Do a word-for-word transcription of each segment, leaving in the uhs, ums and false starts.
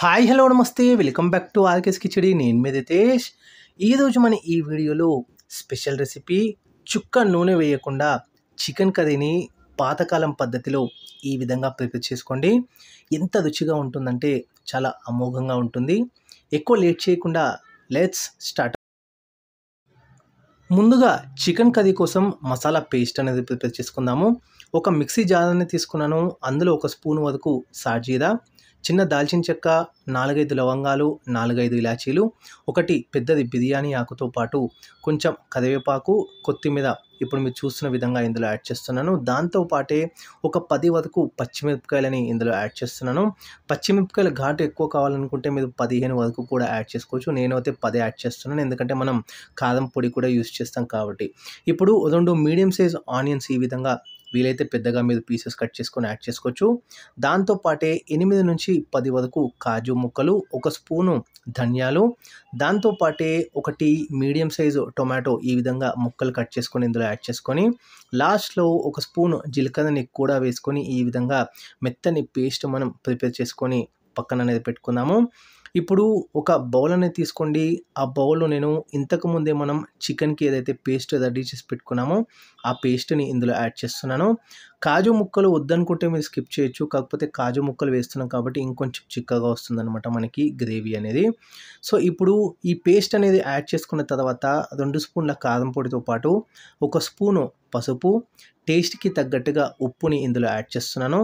High hello नमस्ते welcome back to RKS खिचड़ी नेनु मी रितेश। मन ई वीडियो स्पेशल रेसिपी चुक्का नूने वेयकुंडा चिकन करीनी पातकालं पद्धतिलो ई विधंगा प्रिपेर चेसुकोंडी। एंत रुचिगा उंटुंदंटे चाला अमोघंगा उंटुंदी। एक्कुव लेट चेयकुंडा लेट्स स्टार्ट। ముందుగా చికెన్ కర్రీ కోసం మసాలా పేస్ట్ అనేది ప్రిపేర్ చేసుకుందాము। ఒక మిక్సీ జార్ని తీసుకున్నాను, అందులో ఒక స్పూన్ వరకు సాజీరా, చిన్న దాల్చిన చెక్క, నాలుగైదు లవంగాలు, నాలుగైదు ఇలాచీలు, ఒకటి పెద్దది బిర్యానీ ఆకుతో పాటు కొంచెం కరివేపాకు, కొత్తిమీర ఇప్పుడు మీరు చూస్తున్న విధంగా ఇందులో యాడ్ చేస్తున్నాను। దాంతో పాటే ఒక పది వరకు పచ్చిమిరపకాయలని ఇందులో యాడ్ చేస్తున్నాను। పచ్చిమిరపకాయల ఘాటు ఎక్కువ కావాలనుకుంటే మీరు పదిహేను వరకు కూడా యాడ్ చేసుకోవచ్చు, నేనైతే పది యాడ్ చేస్తున్నాను ఎందుకంటే మనం కారం పొడి కూడా యూస్ చేస్తాం కాబట్టి। ఇప్పుడు రెండు మీడియం సైజ్ ఆనియన్స్ ఈ విధంగా వీలైతే పెద్దగా మీరు పీసెస్ కట్ చేసుకొని యాడ్ చేసుకోవచ్చు। దాంతో పాటే ఎనిమిది నుంచి పది వరకు కాజు ముక్కలు, ఒక స్పూను ధనియాలు, దాంతో పాటే ఒకటి మీడియం సైజు టొమాటో ఈ విధంగా ముక్కలు కట్ చేసుకొని ఇందులో యాడ్ చేసుకొని లాస్ట్లో ఒక స్పూను జీలకర్రని కూడా వేసుకొని ఈ విధంగా మెత్తని పేస్ట్ మనం ప్రిపేర్ చేసుకొని పక్కన అనేది పెట్టుకుందాము। ఇప్పుడు ఒక బౌల్ అనేది తీసుకోండి, ఆ బౌల్లో నేను ఇంతకు ముందే మనం చికెన్కి ఏదైతే పేస్ట్ రెడీ చేసి పెట్టుకున్నామో ఆ పేస్ట్ని ఇందులో యాడ్ చేస్తున్నాను। కాజు ముక్కలు వద్దనుకుంటే మీరు స్కిప్ చేయొచ్చు, కాకపోతే కాజు ముక్కలు వేస్తున్నాం కాబట్టి ఇంకొంచెం చిక్కగా వస్తుందన్నమాట మనకి గ్రేవీ అనేది। సో ఇప్పుడు ఈ పేస్ట్ అనేది యాడ్ చేసుకున్న తర్వాత రెండు స్పూన్ల కారం పొడితో పాటు ఒక స్పూను పసుపు, టేస్ట్కి తగ్గట్టుగా ఉప్పుని ఇందులో యాడ్ చేస్తున్నాను।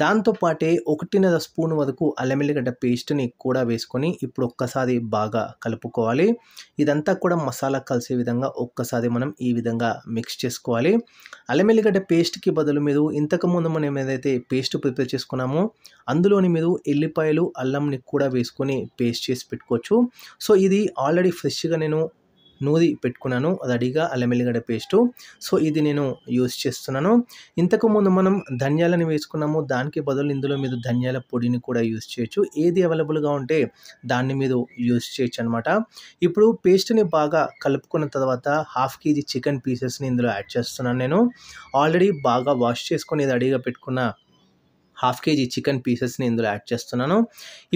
దాంతో పాటే ఒకటిన్నర స్పూన్ వరకు అల్లం ఎల్లిగడ్డ పేస్ట్ని కూడా వేసుకొని ఇప్పుడు ఒక్కసారి బాగా కలుపుకోవాలి। ఇదంతా కూడా మసాలా కలిసే విధంగా ఒక్కసారి మనం ఈ విధంగా మిక్స్ చేసుకోవాలి। అల్లం ఎల్లిగడ్డ పేస్ట్కి బదులు మీరు ఇంతకుముందు మనం ఏదైతే పేస్ట్ ప్రిపేర్ చేసుకున్నామో అందులోని మీరు ఎల్లిపాయలు అల్లంని కూడా వేసుకొని పేస్ట్ చేసి పెట్టుకోవచ్చు। సో ఇది ఆల్రెడీ ఫ్రెష్గా నేను నూరి పెట్టుకున్నాను రెడీగా అల్లం ఎల్లిగడ్డ పేస్ట్, సో ఇది నేను యూస్ చేస్తున్నాను। ఇంతకుముందు మనం ధనియాలను వేసుకున్నాము, దానికి బదులు ఇందులో మీరు ధనియాల పొడిని కూడా యూస్ చేయొచ్చు, ఏది అవైలబుల్గా ఉంటే దాన్ని మీరు యూస్ చేయొచ్చు అనమాట। ఇప్పుడు పేస్ట్ని బాగా కలుపుకున్న తర్వాత హాఫ్ కేజీ చికెన్ పీసెస్ని ఇందులో యాడ్ చేస్తున్నాను। నేను ఆల్రెడీ బాగా వాష్ చేసుకొని రెడీగా పెట్టుకున్న హాఫ్ కేజీ చికెన్ పీసెస్ని ఇందులో యాడ్ చేస్తున్నాను।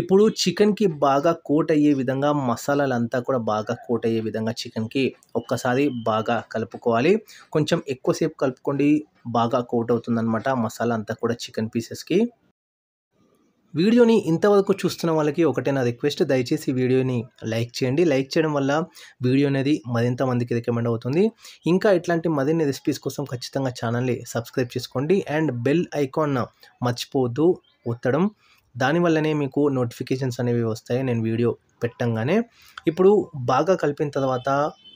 ఇప్పుడు చికెన్కి బాగా కోట్ అయ్యే విధంగా మసాలాలంతా కూడా బాగా కోట్ అయ్యే విధంగా చికెన్కి ఒక్కసారి బాగా కలుపుకోవాలి। కొంచెం ఎక్కువసేపు కలుపుకోండి, బాగా కోట్ అవుతుందన్నమాట మసాలా అంతా కూడా చికెన్ పీసెస్కి। వీడియోని ఇంతవరకు చూస్తున్న వాళ్ళకి ఒకటే నా రిక్వెస్ట్, దయచేసి వీడియోని లైక్ చేయండి, లైక్ చేయడం వల్ల వీడియో అనేది మరింత మందికి రికమెండ్ అవుతుంది। ఇంకా ఇట్లాంటి మరిన్ని రెసిపీస్ కోసం ఖచ్చితంగా ఛానల్ని సబ్స్క్రైబ్ చేసుకోండి అండ్ బెల్ ఐకాన్ మర్చిపోవద్దు ఒత్తడం, దానివల్లనే మీకు నోటిఫికేషన్స్ అనేవి వస్తాయి నేను వీడియో పెట్టంగానే। ఇప్పుడు బాగా కలిపిన తర్వాత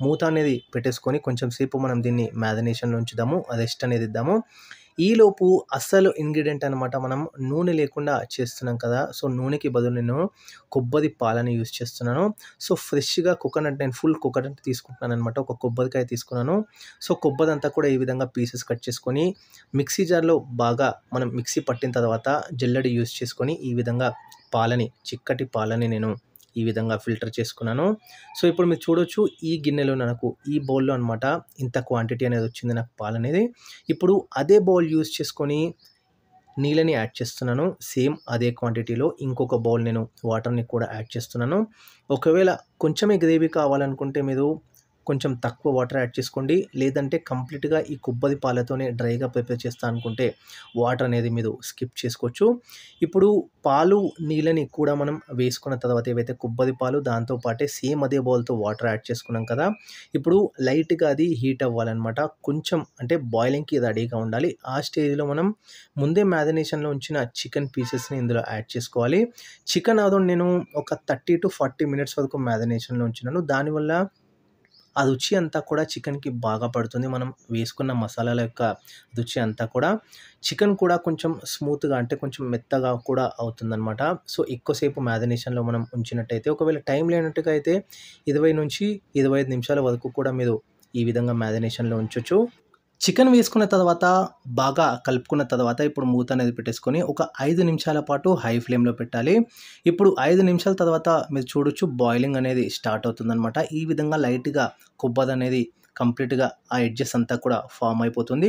మూత అనేది పెట్టేసుకొని కొంచెం సేపు మనం దీన్ని మ్యారినేషన్లో ఉంచుదాము, రెస్ట్ అనేది ఇద్దాము। ఈలోపు అసలు ఇంగ్రీడియంట్ అనమాట, మనం నూనె లేకుండా చేస్తున్నాం కదా, సో నూనెకి బదులు నేను కొబ్బరి పాలని యూజ్ చేస్తున్నాను। సో ఫ్రెష్గా కోకోనట్, నేను ఫుల్ కోకోనట్ తీసుకుంటున్నాను అనమాట, ఒక కొబ్బరికాయ తీసుకున్నాను। సో కొబ్బరి అంతా కూడా ఈ విధంగా పీసెస్ కట్ చేసుకొని మిక్సీ జార్లో బాగా మనం మిక్సీ పట్టిన తర్వాత జల్లెడ యూజ్ చేసుకొని ఈ విధంగా పాలని, చిక్కటి పాలని నేను ఈ విధంగా ఫిల్టర్ చేసుకున్నాను। సో ఇప్పుడు మీరు చూడొచ్చు ఈ గిన్నెలో నాకు ఈ బౌల్లో అనమాట ఇంత క్వాంటిటీ అనేది వచ్చింది నాకు పాలు అనేది। ఇప్పుడు అదే బౌల్ యూజ్ చేసుకొని నీళ్ళని యాడ్ చేస్తున్నాను, సేమ్ అదే క్వాంటిటీలో ఇంకొక బౌల్ నేను వాటర్ని కూడా యాడ్ చేస్తున్నాను। ఒకవేళ కొంచెమే గ్రేవీ కావాలనుకుంటే మీరు కొంచెం తక్కువ వాటర్ యాడ్ చేసుకోండి, లేదంటే కంప్లీట్గా ఈ కొబ్బరి పాలతోనే డ్రైగా ప్రిపేర్ చేస్తా అనుకుంటే వాటర్ అనేది మీరు స్కిప్ చేసుకోవచ్చు। ఇప్పుడు పాలు నీళ్ళని కూడా మనం వేసుకున్న తర్వాత ఏవైతే కొబ్బరి పాలు దాంతోపాటే సేమ్ అదే బౌల్తో వాటర్ యాడ్ చేసుకున్నాం కదా, ఇప్పుడు లైట్గా అది హీట్ అవ్వాలన్నమాట, కొంచెం అంటే బాయిలింగ్కి రెడీగా ఉండాలి। ఆ స్టేజ్లో మనం ముందే మ్యారినేషన్లో ఉంచిన చికెన్ పీసెస్ని ఇందులో యాడ్ చేసుకోవాలి। చికెన్ అదో నేను ఒక థర్టీ టు ఫార్టీ మినిట్స్ వరకు మ్యారినేషన్లో ఉంచినాను, దానివల్ల ఆ రుచి అంతా కూడా చికెన్కి బాగా పడుతుంది, మనం వేసుకున్న మసాలాల యొక్క రుచి అంతా కూడా। చికెన్ కూడా కొంచెం స్మూత్గా అంటే కొంచెం మెత్తగా కూడా అవుతుందన్నమాట। సో ఎక్కువసేపు మ్యారినేషన్లో మనం ఉంచినట్టయితే, ఒకవేళ టైం లేనట్టుగా అయితే ఇరవై నుంచి ఇరవై ఐదు నిమిషాల వరకు కూడా మీరు ఈ విధంగా మ్యారినేషన్లో ఉంచవచ్చు। చికెన్ వేసుకున్న తర్వాత బాగా కలుపుకున్న తర్వాత ఇప్పుడు మూత అనేది పెట్టేసుకొని ఒక ఐదు నిమిషాల పాటు హై ఫ్లేమ్లో పెట్టాలి। ఇప్పుడు ఐదు నిమిషాల తర్వాత మీరు చూడొచ్చు బాయిలింగ్ అనేది స్టార్ట్ అవుతుందన్నమాట। ఈ విధంగా లైట్గా కొబ్బరి అనేది कंप्लीट गा आ एड्जेस अंता कूडा फॉर्म अयिपोतुंदी।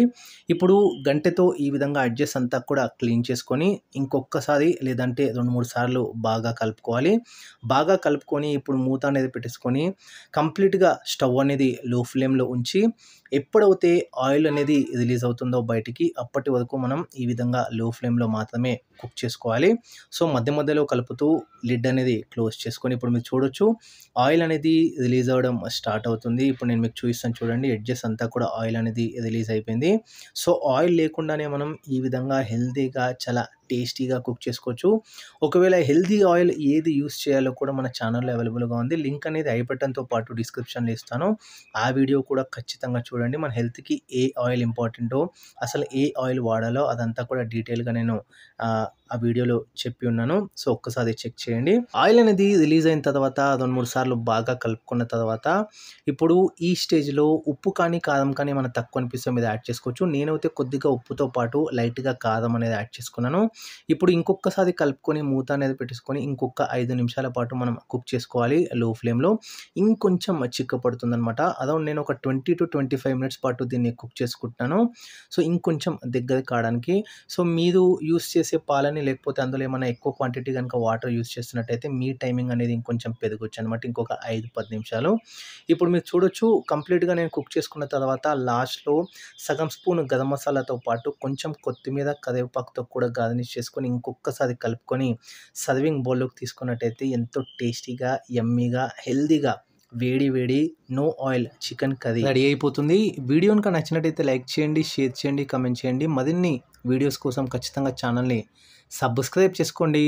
इप्पुडु गंटेतो ई विधंगा एड्जेस अंता कूडा क्लीन चेसुकोनी इंकोकसारी लेदंटे रेंडु मूडु सार्लु बागा कलुपुकोवाली। बागा कलुपुकोनी इप्पुडु मूत अनेदी पेट्टेसुकोनी कंप्लीट गा स्टవ్ अनेदी लो फ्लेम लो उंची एप्पुडैते आयिल अनेदी रिलीज अवुतुंदो बयटिकी अप्पटी वरकु मनं ई विधंगा लो फ्लेम लो मात्रमे कुक चेसुकोवाली। सो मध्य मध्यलो कलुपुतू लिड अनेदी क्लोज चेसुकोनी इप्पुडु मीरु चूडोच्चु आयिल अनेदी रिलीज अवडम स्टार्ट अवुतुंदी। इप्पुडु नेनु मीकु चूपिस्तानु చూడండి ఎడ్జెస్ అంతా కూడా ఆయిల్ అనేది రిలీజ్ అయిపోయింది। సో ఆయిల్ లేకుండానే మనం ఈ విధంగా హెల్తీగా చాలా టేస్టీగా కుక్ చేసుకోవచ్చు। ఒకవేళ హెల్తీ ఆయిల్ ఏది యూస్ చేయాలో కూడా మన ఛానల్లో అవైలబుల్ గా ఉంది। లింక్ అనేది ఐ బటన్ తో పాటు డిస్క్రిప్షన్ లో ఇస్తాను। ఆ వీడియో కూడా ఖచ్చితంగా చూడండి। మన హెల్త్ కి ఏ ఆయిల్ ఇంపార్టెంటో అసలు ఏ ఆయిల్ వాడాలో అదంతా కూడా డీటెయిల్ గా నేను ఆ వీడియోలో చెప్పి ఉన్నాను। సో ఒక్కసారి చెక్ చేయండి। ఆయిల్ అనేది రిలీజ్ అయిన తర్వాత రెండు మూడు సార్లు బాగా కలుపుకున్న తర్వాత ఇప్పుడు ఈ స్టేజ్ లో ఉప్పు కాని కారం కాని మన తక్కువ అనిపిస్తే మీద యాడ్ చేసుకోవచ్చు। నేనైతే కొద్దిగా ఉప్పుతో పాటు లైట్ గా కారం అనేది యాడ్ చేసుకున్నాను। ఇప్పుడు ఇంకొకసారి కలుపుకొని మూత అనేది పెట్టుకొని ఇంకొక ఐదు నిమిషాల పాటు మనం కుక్ చేసుకోవాలి లో ఫ్లేమ్ లో। ఇంకొంచెం చిక్కపడుతుందన్నమాట। అదౌండ్ నేను ఒక twenty to twenty five minutes పాటు దీన్ని కుక్ చేసుకుంటున్నాను। సో ఇంకొంచెం దగ్గర కావడానికి। సో మీరు యూస్ చేసే పాలని లేకపోతే అందులో ఏమైనా ఎక్కువ క్వాంటిటీ కనుక వాటర్ యూస్ చేస్తున్నట్టయితే మీ టైమింగ్ అనేది ఇంకొంచెం పెరగొచ్చు అనమాట, ఇంకొక ఐదు పది నిమిషాలు। ఇప్పుడు మీరు చూడొచ్చు కంప్లీట్గా నేను కుక్ చేసుకున్న తర్వాత లాస్ట్లో సగం స్పూన్ గరం మసాలాతో పాటు కొంచెం కొత్తిమీర కరివేపాకుతో కూడా గార్నిష్ చేసుకొని ఇంకొకసారి కలుపుకొని సర్వింగ్ బౌల్లోకి తీసుకున్నట్టయితే ఎంతో టేస్టీగా యమ్మీగా హెల్దీగా వేడి వేడి no oil chicken curry ready అయిపోతుంది। వీడియో కనుక నచ్చినట్టయితే లైక్ చేయండి, షేర్ చేయండి, కామెంట్ చేయండి। మరిన్ని వీడియోస్ కోసం ఖచ్చితంగా ఛానల్ని సబ్స్క్రైబ్ చేసుకోండి।